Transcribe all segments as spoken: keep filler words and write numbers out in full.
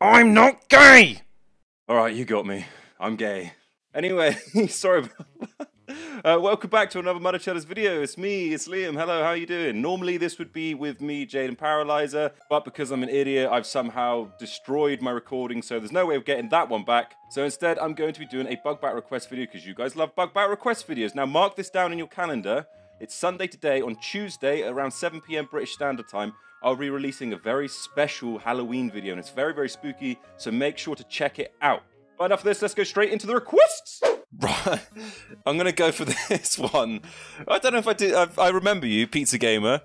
I'm not gay! Alright, you got me. I'm gay. Anyway, sorry about that. Uh, welcome back to another Mudder Chudders video. It's me, it's Liam. Hello, how are you doing? Normally this would be with me, Jaden, Paralyzer, but because I'm an idiot, I've somehow destroyed my recording, so there's no way of getting that one back. So instead, I'm going to be doing a bug bat request video because you guys love bug bat request videos. Now mark this down in your calendar. It's Sunday today. On Tuesday, around seven p m British Standard Time, I'll be releasing a very special Halloween video, and it's very, very spooky, so make sure to check it out. But enough of this, let's go straight into the requests! Right, I'm gonna go for this one. I don't know if I did. I, I remember you, Pizza Gamer.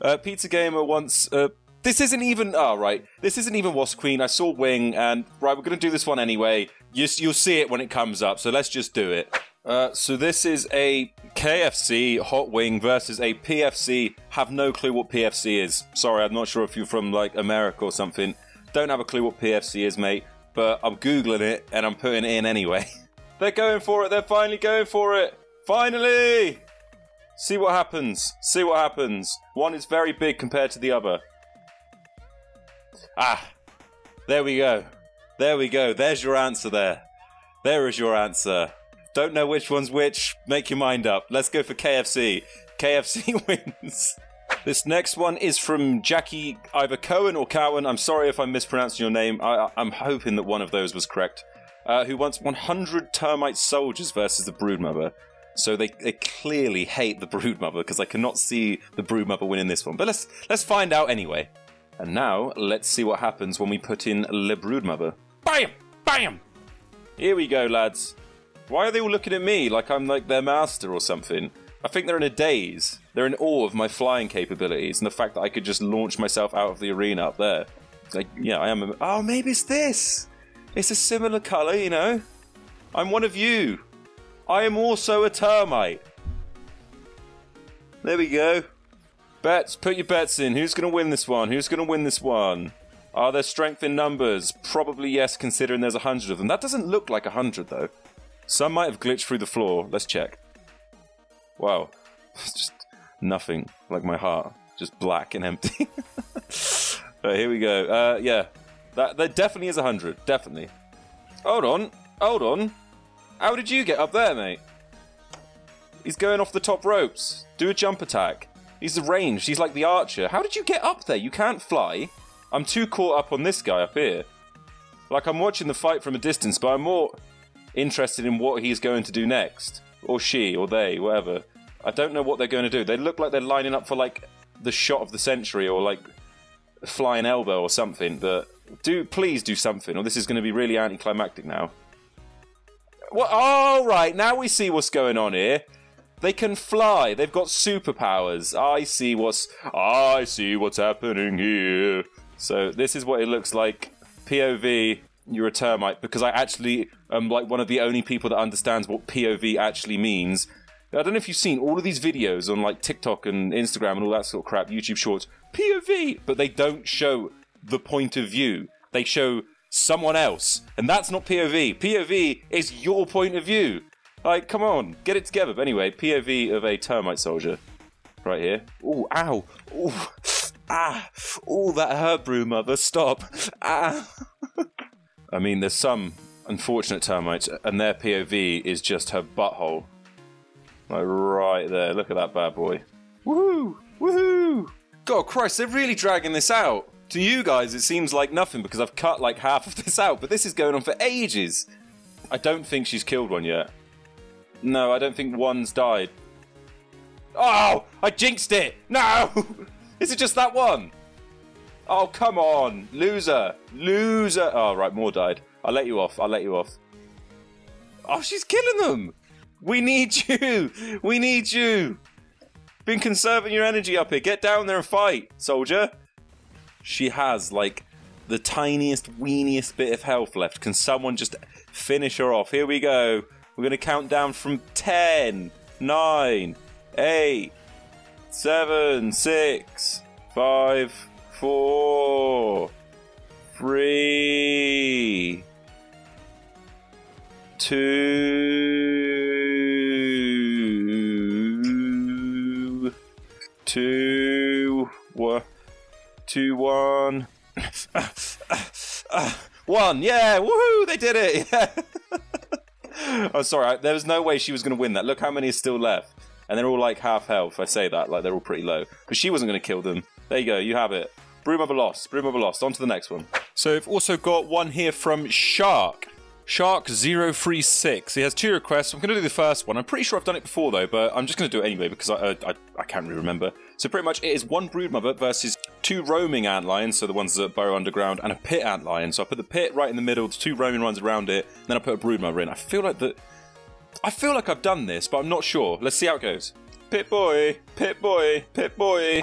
Uh, Pizza Gamer once. Uh, this isn't even. Oh, right. This isn't even Wasp Queen. I saw Wing, and right, we're gonna do this one anyway. You, you'll see it when it comes up. So let's just do it. Uh, so this is a K F C hot wing versus a P F C. Have no clue what P F C is. Sorry, I'm not sure if you're from like America or something. Don't have a clue what P F C is, mate. But I'm googling it and I'm putting it in anyway. They're going for it. They're finally going for it. Finally! See what happens. See what happens. One is very big compared to the other. Ah. There we go. There we go. There's your answer there. There is your answer. Don't know which one's which. Make your mind up. Let's go for K F C. K F C wins. This next one is from Jackie, either Cohen or Cowan. I'm sorry if I'm mispronouncing your name. I, I'm hoping that one of those was correct. Uh, who wants one hundred termite soldiers versus the Broodmother. So they, they clearly hate the Broodmother, because I cannot see the Broodmother winning this one. But let's let's find out anyway. And now, let's see what happens when we put in Le Broodmother. Bam! Bam! Here we go, lads. Why are they all looking at me like I'm like their master or something? I think they're in a daze. They're in awe of my flying capabilities and the fact that I could just launch myself out of the arena up there. Like, yeah, I am a... Oh, maybe it's this! It's a similar colour, you know? I'm one of you. I am also a termite. There we go. Bets, put your bets in. Who's going to win this one? Who's going to win this one? Are there strength in numbers? Probably yes, considering there's a hundred of them. That doesn't look like a hundred, though. Some might have glitched through the floor. Let's check. Wow. It's just nothing. Like my heart. Just black and empty. Right, here we go. Uh, yeah. That, that definitely is a hundred, definitely. Hold on, hold on. How did you get up there, mate? He's going off the top ropes. Do a jump attack. He's the range, he's like the archer. How did you get up there? You can't fly. I'm too caught up on this guy up here. Like, I'm watching the fight from a distance, but I'm more interested in what he's going to do next. Or she, or they, whatever. I don't know what they're going to do. They look like they're lining up for, like, the shot of the century, or, like, a flying elbow or something, but... Do please do something, or this is going to be really anticlimactic now. What? All right, now we see what's going on here. They can fly. They've got superpowers. I see what's. I see what's happening here. So this is what it looks like. P O V. You're a termite, because I actually am like one of the only people that understands what P O V actually means. I don't know if you've seen all of these videos on like TikTok and Instagram and all that sort of crap, YouTube Shorts. P O V, but they don't show the point of view. They show someone else, and that's not P O V. P O V is your point of view. Like, come on, get it together. But anyway, P O V of a termite soldier. Right here. Ooh, ow. Ooh, ah. Ooh, that hurt, Broodmother. Stop. Ah. I mean, there's some unfortunate termites, and their P O V is just her butthole. Like, right there. Look at that bad boy. Woohoo! Woohoo! God, Christ, they're really dragging this out. To you guys, it seems like nothing because I've cut like half of this out, but this is going on for ages. I don't think she's killed one yet. No, I don't think one's died. Oh, I jinxed it. No! Is it just that one? Oh, come on. Loser. Loser. Oh, right, more died. I'll let you off. I'll let you off. Oh, she's killing them. We need you. We need you. Been conserving your energy up here. Get down there and fight, soldier. She has, like, the tiniest, weeniest bit of health left. Can someone just finish her off? Here we go. We're going to count down from ten, nine, eight, seven, six, five, four, three, two, two, one. Two, one. One, yeah, woohoo, they did it. Yeah. I'm sorry, there was no way she was going to win that. Look how many is still left. And they're all like half health. I say that, like they're all pretty low. Because she wasn't going to kill them. There you go, you have it. Broom of a loss, broom of a loss. On to the next one. So we've also got one here from Shark. Shark zero three six. He has two requests. I'm going to do the first one. I'm pretty sure I've done it before though, but I'm just going to do it anyway because I, uh, I I can't really remember. So pretty much it is one broodmother versus two roaming antlions, so the ones that burrow underground, and a pit antlion. So I put the pit right in the middle, the two roaming ones around it, and then I put a broodmother in. I feel like that. I feel like I've done this, but I'm not sure. Let's see how it goes. Pit boy, pit boy, pit boy.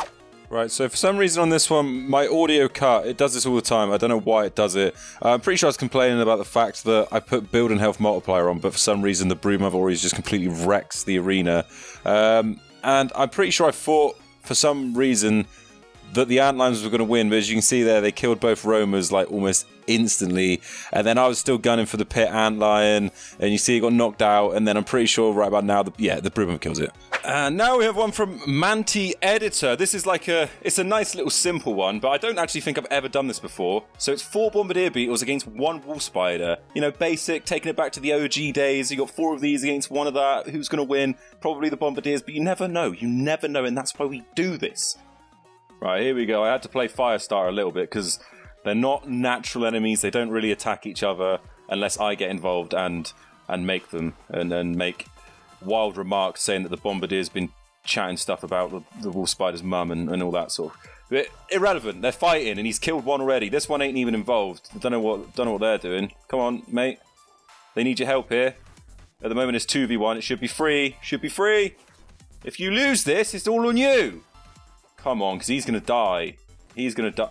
Right, so for some reason on this one, my audio cut. It does this all the time. I don't know why it does it. Uh, I'm pretty sure I was complaining about the fact that I put build and health multiplier on, but for some reason the broom I've already just completely wrecks the arena. Um, and I'm pretty sure I thought, for some reason, that the antlions were going to win, but as you can see there, they killed both roamers like almost instantly. And then I was still gunning for the pit antlion, and you see it got knocked out. And then I'm pretty sure right about now, the, yeah, the broom kills it. And uh, now we have one from Manti Editor. This is like a, it's a nice little simple one, but I don't actually think I've ever done this before. So it's four bombardier beetles against one wolf spider. You know, basic, taking it back to the O G days. You got four of these against one of that. Who's going to win? Probably the bombardiers, but you never know. You never know, and that's why we do this. Right, here we go. I had to play Firestar a little bit because they're not natural enemies. They don't really attack each other unless I get involved and and make them and, and make wild remarks saying that the bombardier's been chatting stuff about the, the wolf spider's mum and, and all that sort of. But irrelevant. They're fighting and he's killed one already. This one ain't even involved. Don't know what don't know what they're doing. Come on, mate. They need your help here. At the moment it's two v one. It should be free. Should be free. If you lose this, it's all on you. Come on, because he's going to die. He's going to die.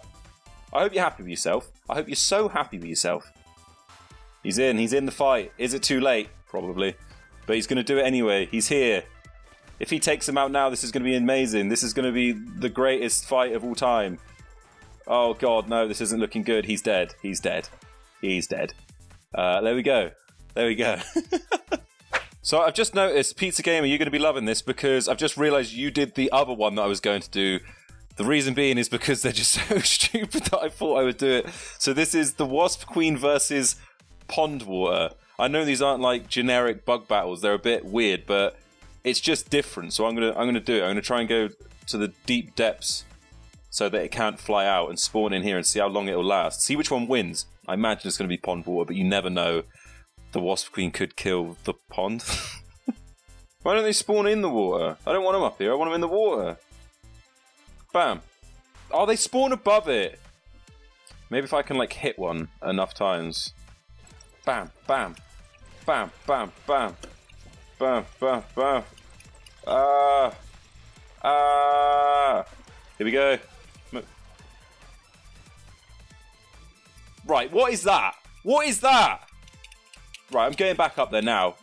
I hope you're happy with yourself. I hope you're so happy with yourself. He's in. He's in the fight. Is it too late? Probably. But he's going to do it anyway. He's here. If he takes him out now, this is going to be amazing. This is going to be the greatest fight of all time. Oh, God, no. This isn't looking good. He's dead. He's dead. He's dead. Uh, there we go. There we go. So I've just noticed, Pizza Gamer, you're going to be loving this because I've just realised you did the other one that I was going to do. The reason being is because they're just so stupid that I thought I would do it. So this is the Wasp Queen versus Pond Water. I know these aren't like generic bug battles; they're a bit weird, but it's just different. So I'm gonna I'm gonna do it. I'm gonna try and go to the deep depths so that it can't fly out and spawn in here and see how long it'll last. See which one wins. I imagine it's going to be Pond Water, but you never know. The Wasp Queen could kill the pond. Why don't they spawn in the water? I don't want them up here. I want them in the water. Bam. Oh, they spawn above it. Maybe if I can, like, hit one enough times. Bam, bam. Bam, bam, bam. Bam, bam, bam. Ah. Uh, ah. Uh. Here we go. Right, what is that? What is that? Right, I'm going back up there now.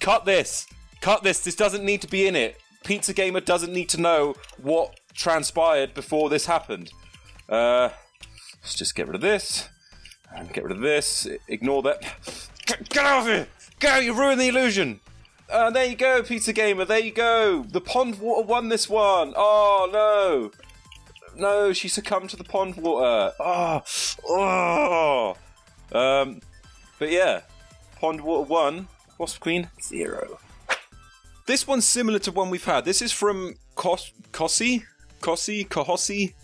Cut this. Cut this. This doesn't need to be in it. Pizza Gamer doesn't need to know what transpired before this happened. Uh, let's just get rid of this. And get rid of this. Ignore that. Get out of here. Go, you ruined the illusion. Uh, there you go, Pizza Gamer. There you go. The pond water won this one. Oh, no. No, she succumbed to the pond water. Oh. Oh. Um, but yeah. Pond Water one, Wasp Queen zero. This one's similar to one we've had. This is from Kos Kossi, Kossi, Kohossi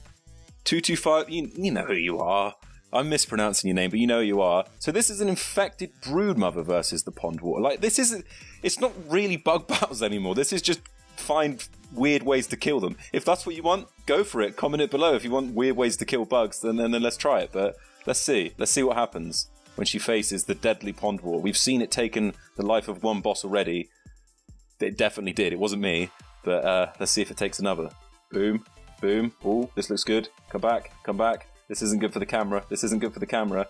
two two five. You, you know who you are. I'm mispronouncing your name, but you know who you are. So this is an infected broodmother versus the Pond Water. Like this isn't. It's not really bug battles anymore. This is just find weird ways to kill them. If that's what you want, go for it. Comment it below if you want weird ways to kill bugs. Then then, then let's try it. But let's see. Let's see what happens when she faces the deadly pond war. We've seen it taken the life of one boss already. It definitely did. It wasn't me. But uh, let's see if it takes another. Boom. Boom. Oh, this looks good. Come back. Come back. This isn't good for the camera. This isn't good for the camera.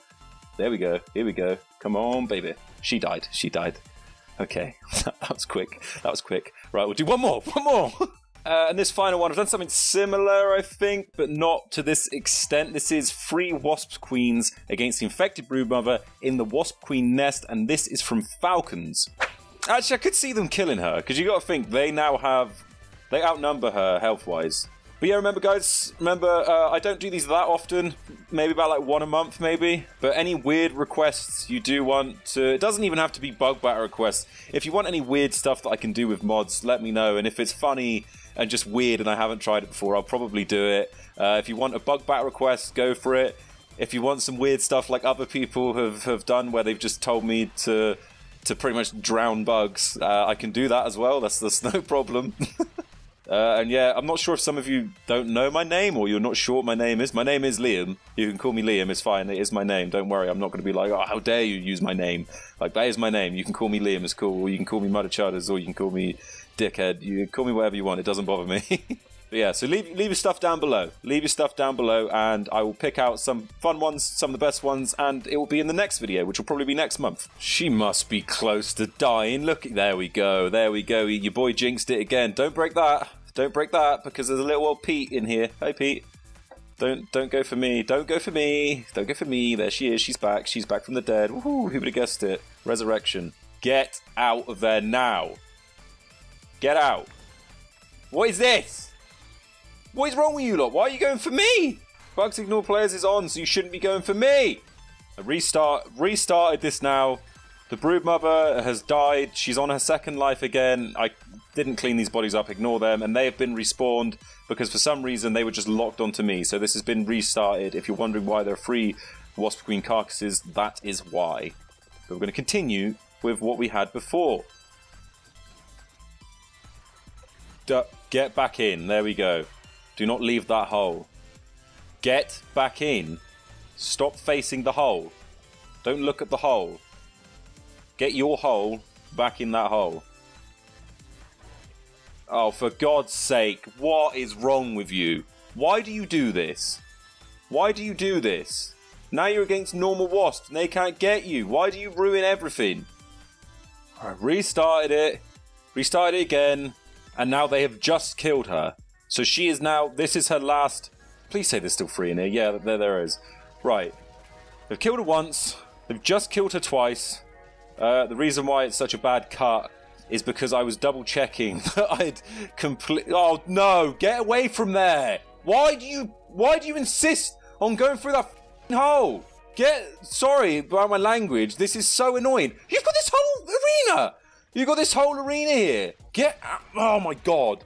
There we go. Here we go. Come on, baby. She died. She died. Okay. That was quick. That was quick. Right, we'll do one more. One more. Uh, and this final one, I've done something similar, I think, but not to this extent. This is Free Wasp Queens against the Infected Broodmother in the Wasp Queen Nest, and this is from Falcons. Actually, I could see them killing her, because you got to think, they now have... They outnumber her health-wise. But yeah, remember guys, remember, uh, I don't do these that often, maybe about like one a month maybe, but any weird requests you do want to, it doesn't even have to be bug batter requests. If you want any weird stuff that I can do with mods, let me know, and if it's funny and just weird and I haven't tried it before, I'll probably do it. Uh, if you want a bug batter request, go for it. If you want some weird stuff like other people have, have done where they've just told me to to pretty much drown bugs, uh, I can do that as well, that's, that's no problem. Uh, and yeah, I'm not sure if some of you don't know my name or you're not sure what my name is. My name is Liam. You can call me Liam, it's fine. It is my name. Don't worry, I'm not going to be like, oh, how dare you use my name. Like, that is my name. You can call me Liam, it's cool. Or you can call me Mudder Chudders, or you can call me Dickhead. You can call me whatever you want, it doesn't bother me. But yeah, so leave, leave your stuff down below. Leave your stuff down below, and I will pick out some fun ones, some of the best ones, and it will be in the next video, which will probably be next month. She must be close to dying. Look, there we go, there we go. Your boy jinxed it again. Don't break that. Don't break that, because there's a little old Pete in here. Hey, Pete. Don't don't go for me. Don't go for me. Don't go for me. There she is. She's back. She's back from the dead. Woohoo. Who would have guessed it? Resurrection. Get out of there now. Get out. What is this? What is wrong with you lot? Why are you going for me? Bugs Ignore Players is on, so you shouldn't be going for me. I restart, restarted this now. The Broodmother has died. She's on her second life again. I didn't clean these bodies up, ignore them, and they have been respawned because for some reason they were just locked onto me. So this has been restarted. If you're wondering why there are three Wasp Queen carcasses, that is why. But we're going to continue with what we had before. Duh, get back in. There we go. Do not leave that hole. Get back in. Stop facing the hole. Don't look at the hole. Get your hole back in that hole. Oh, for God's sake, what is wrong with you? Why do you do this? Why do you do this? Now you're against normal wasps and they can't get you. Why do you ruin everything? I restarted it. Restarted it again. And now they have just killed her. So she is now, this is her last... Please say there's still three in here. Yeah, there, there is. Right. They've killed her once. They've just killed her twice. Uh, the reason why it's such a bad cut is because I was double checking that I'd complete. Oh no! Get away from there! Why do you? Why do you insist on going through that f***ing hole? Get. Sorry about my language. This is so annoying. You've got this whole arena. You've got this whole arena here. Get. Out. Oh my god.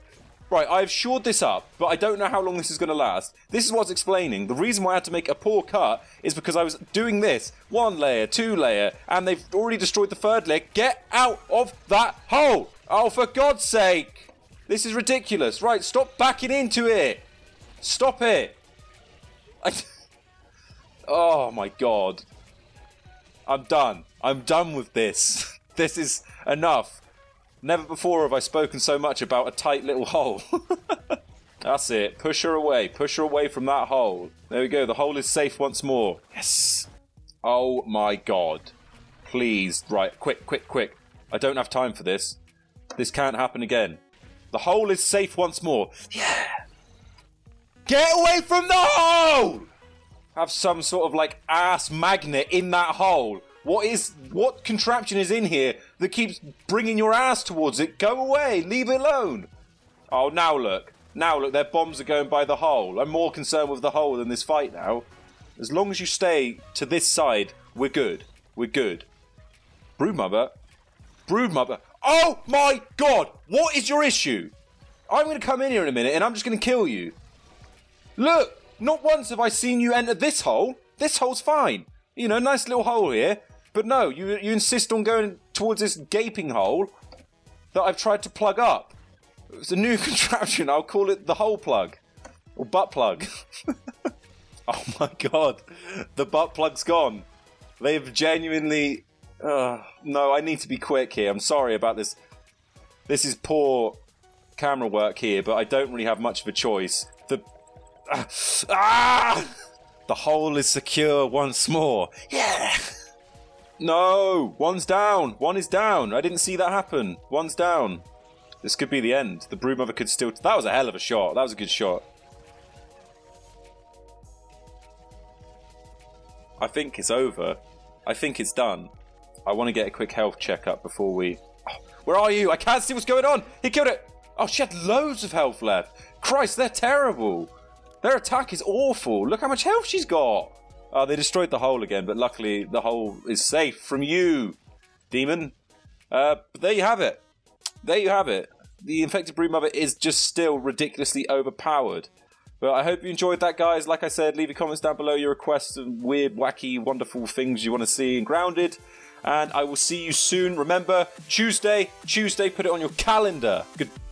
Right, I've shored this up, but I don't know how long this is going to last. This is what's explaining. The reason why I had to make a poor cut is because I was doing this. One layer, two layer, and they've already destroyed the third layer. Get out of that hole! Oh, for God's sake! This is ridiculous. Right, stop backing into it! Stop it! I... Oh my God. I'm done. I'm done with this. This is enough. Never before have I spoken so much about a tight little hole. That's it. Push her away. Push her away from that hole. There we go. The hole is safe once more. Yes. Oh my god. Please. Right. Quick, quick, quick. I don't have time for this. This can't happen again. The hole is safe once more. Yeah. Get away from the hole! Have some sort of like ass magnet in that hole. What is, what contraption is in here that keeps bringing your ass towards it? Go away, leave it alone. Oh, now look. Now look, their bombs are going by the hole. I'm more concerned with the hole than this fight now. As long as you stay to this side, we're good. We're good. Broodmother. Broodmother. Oh my god, what is your issue? I'm going to come in here in a minute and I'm just going to kill you. Look, not once have I seen you enter this hole. This hole's fine. You know, nice little hole here. But no, you, you insist on going towards this gaping hole that I've tried to plug up. It's a new contraption. I'll call it the hole plug. Or butt plug. Oh my god. The butt plug's gone. They've genuinely... Uh, no, I need to be quick here. I'm sorry about this. This is poor camera work here, but I don't really have much of a choice. The... Uh, ah! The hole is secure once more. Yeah! No! One's down! One is down! I didn't see that happen. One's down. This could be the end. The Broodmother could still... That was a hell of a shot. That was a good shot. I think it's over. I think it's done. I want to get a quick health checkup before we... Oh, where are you? I can't see what's going on! He killed it! Oh, she had loads of health left. Christ, they're terrible. Their attack is awful. Look how much health she's got. Oh, they destroyed the hole again, but luckily the hole is safe from you, demon. Uh, but there you have it. There you have it. The infected broodmother is just still ridiculously overpowered. But I hope you enjoyed that, guys. Like I said, leave your comments down below your requests and weird, wacky, wonderful things you want to see in Grounded. And I will see you soon. Remember, Tuesday, Tuesday, put it on your calendar. Goodbye.